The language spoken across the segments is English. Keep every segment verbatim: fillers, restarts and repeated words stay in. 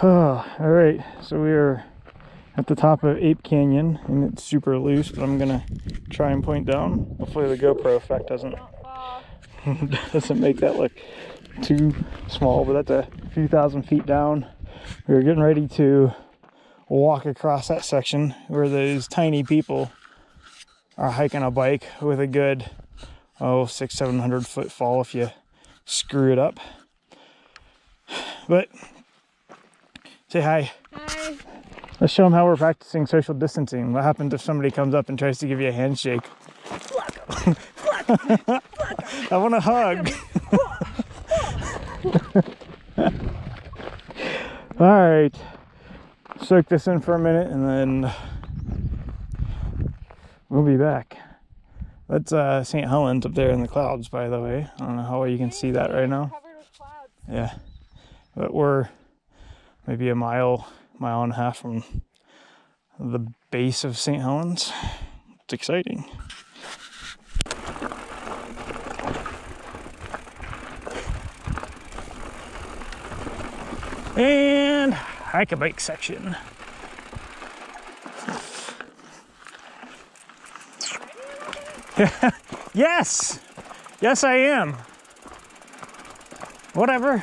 Oh, all right, so we are at the top of Ape Canyon, and it's super loose, but I'm gonna try and point down. Hopefully the GoPro effect doesn't doesn't make that look too small, but that's a few thousand feet down. We were getting ready to walk across that section where those tiny people are hiking a bike with a good oh six seven hundred foot fall if you screw it up. But say hi. Hi. Let's show them how we're practicing social distancing. What happens if somebody comes up and tries to give you a handshake? I want a hug. All right, soak this in for a minute and then we'll be back. That's uh, Saint Helens up there in the clouds, by the way. I don't know how well you can see that right now. Yeah, but we're maybe a mile, mile and a half from the base of Saint Helens. It's exciting. And hike a bike section. Yes, yes I am. Whatever.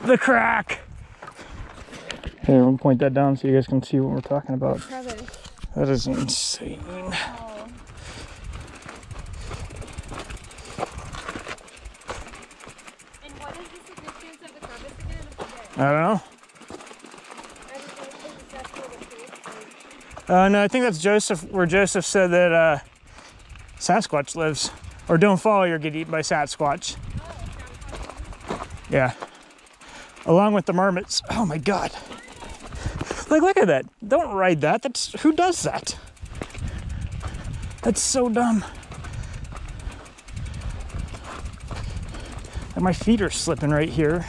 The crack. Here, we'll point that down so you guys can see what we're talking about. That is insane. Oh. And what is the significance of the crevice again? I don't know. Uh, no, I think that's Joseph, where Joseph said that uh, Sasquatch lives. Or don't fall, you'll get eaten by Sasquatch. Yeah. Along with the marmots. Oh my God. Like, look at that. Don't ride that. That's, who does that? That's so dumb. And my feet are slipping right here.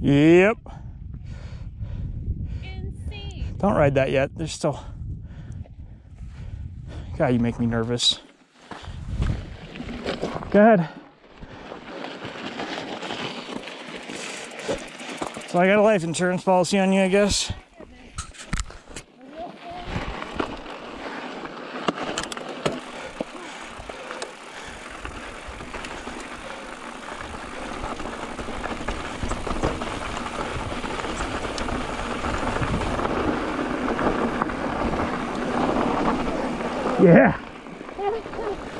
Yep. Insane. Don't ride that yet. There's still. God, you make me nervous. Go ahead. So I got a life insurance policy on you, I guess. Yeah,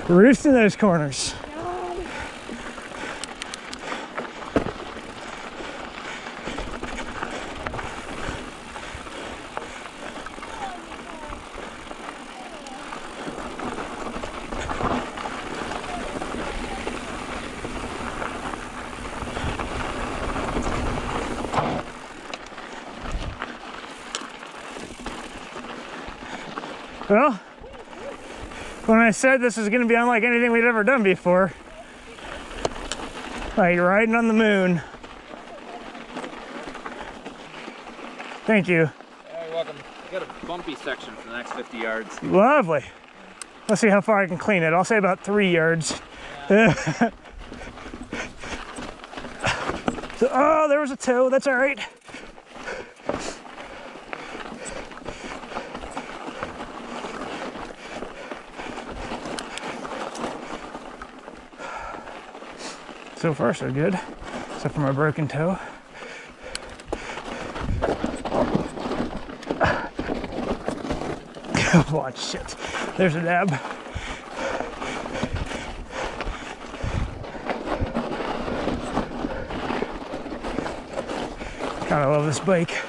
we're used to those corners. God. Well, when I said this is going to be unlike anything we've ever done before, like riding on the moon. Thank you. You're welcome. You got a bumpy section for the next fifty yards. Lovely. Let's see how far I can clean it. I'll say about three yards. Yeah. So, oh, there was a toe. That's all right. So far, so good, except for my broken toe. Watch, shit. There's a dab. God, I love this bike.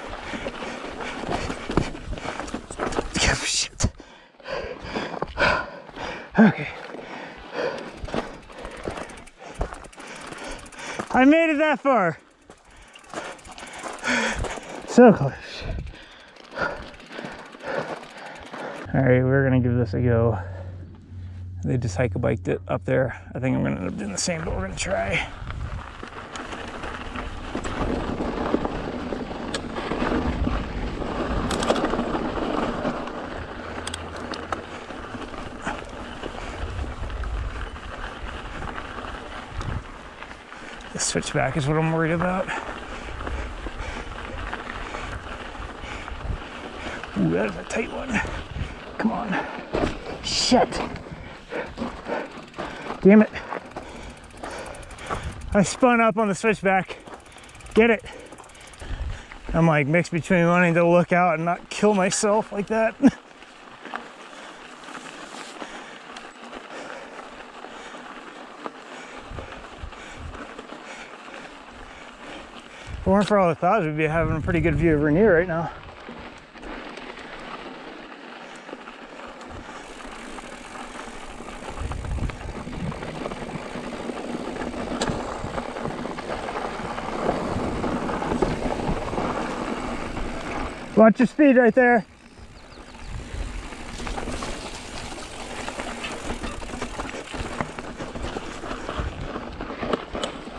Shit. Okay. I made it that far. so close. All right, we're gonna give this a go. They just hike biked it up there. I think I'm gonna end up doing the same, but we're gonna try. The switchback is what I'm worried about. Ooh, that is a tight one. Come on. Shit. Damn it. I spun up on the switchback. Get it. I'm like mixed between wanting to look out and not kill myself like that. If it weren't for all the clouds, we'd be having a pretty good view of Rainier right now. Watch your speed right there.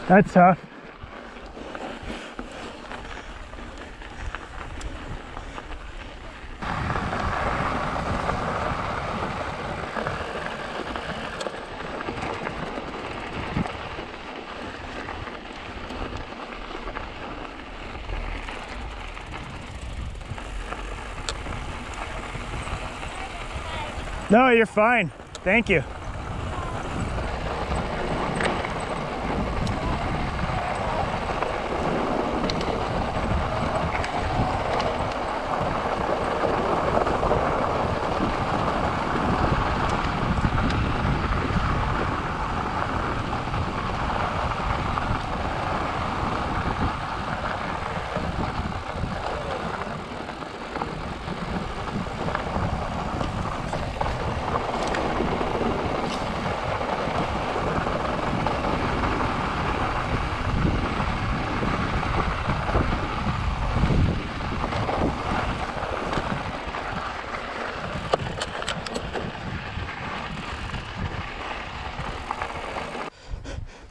That's tough. No, you're fine. Thank you.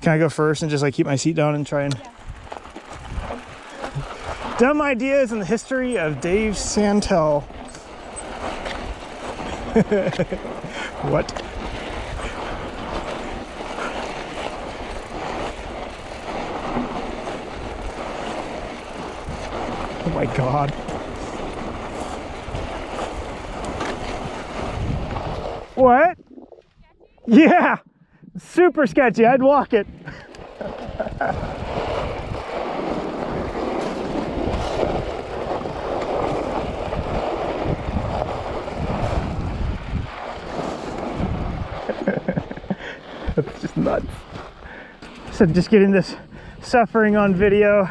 Can I go first and just like keep my seat down and try and... Yeah. Dumb ideas in the history of Dave Santel. What? Oh my God. What? Yeah! Super sketchy, I'd walk it. That's just nuts. So just getting this suffering on video.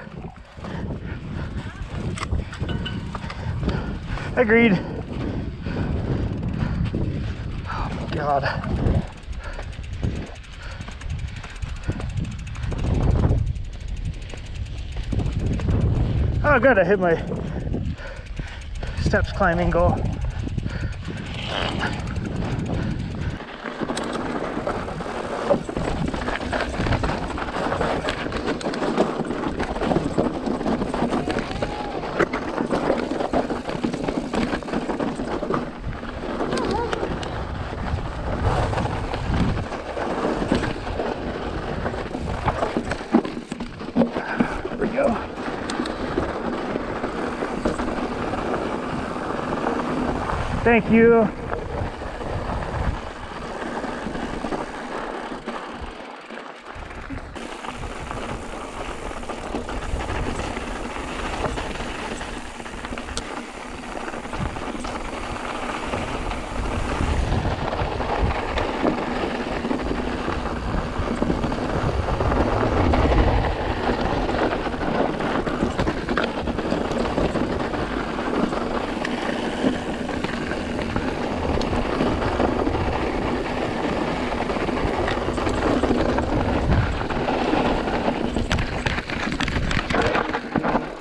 Agreed. Oh my God. Oh God, I hit my steps climbing goal. Thank you.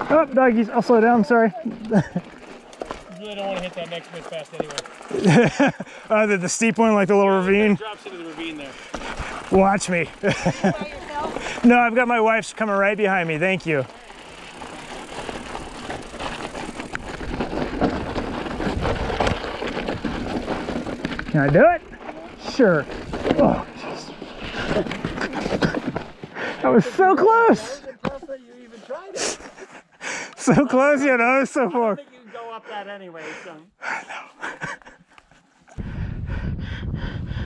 Oh, doggies. I'll slow down. Sorry. You really don't want to hit that next bit fast anyway. uh, the, the steep one, like the little yeah, ravine? It drops into the ravine there. Watch me. Are you by yourself? No, I've got my wife's coming right behind me. Thank you. Can I do it? Sure. Oh, that was so close. So close, you know, I was so far. I think you can go up that anyway, so. I know.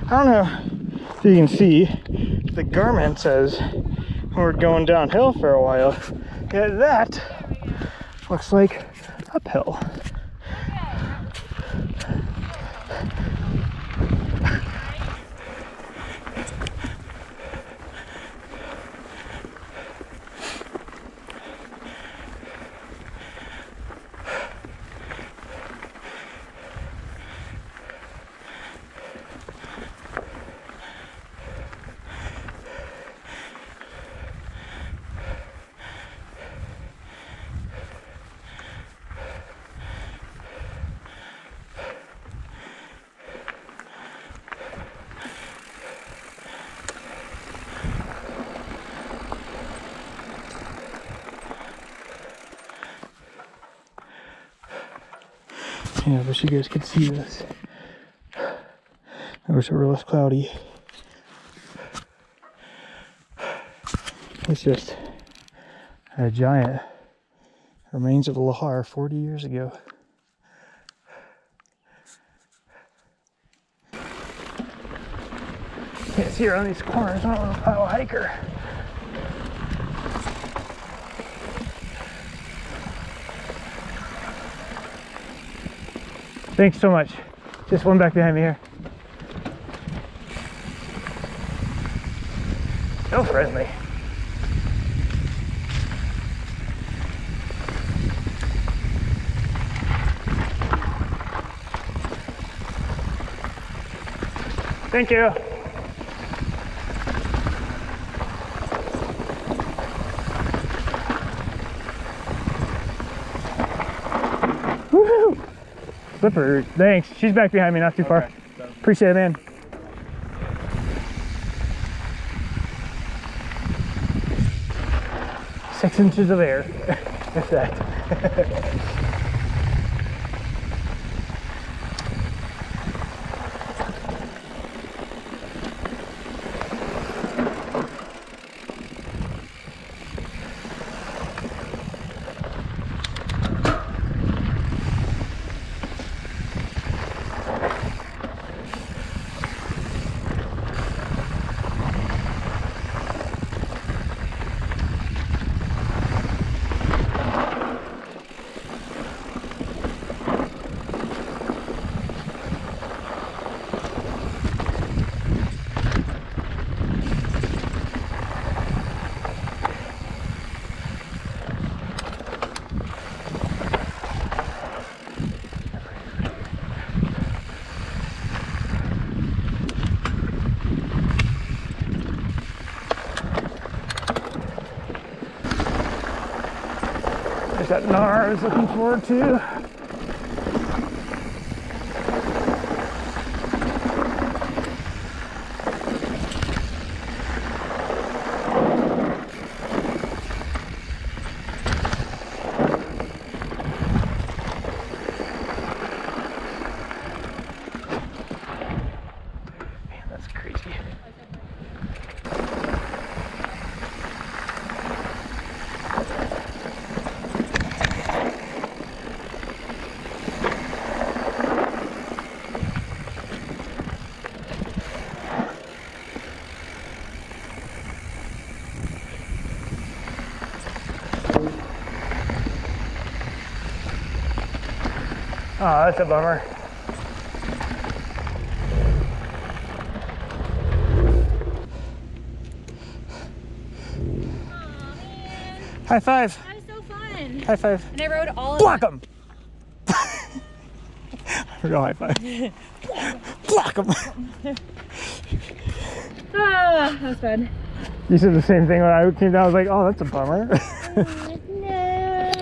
I don't know if you can see, the Garmin says we're going downhill for a while. Yeah, that looks like uphill. Yeah, I wish you guys could see this. I wish it were less cloudy. It's just a giant remains of Lahar forty years ago. Can't see around these corners. I don't want to pile hiker. Thanks so much. Just one back behind me here. So friendly. Thank you. Woohoo! Slipper, thanks. She's back behind me, not too okay, far. So. Appreciate it, man. Six inches of air, if that. That N A R I was looking forward to. Oh, that's a bummer. Aww, high five. That was so fun. High five. And I rode all Block of Block them. Real high five. Block them. Ah, that was fun. You said the same thing when I came down. I was like, oh, that's a bummer.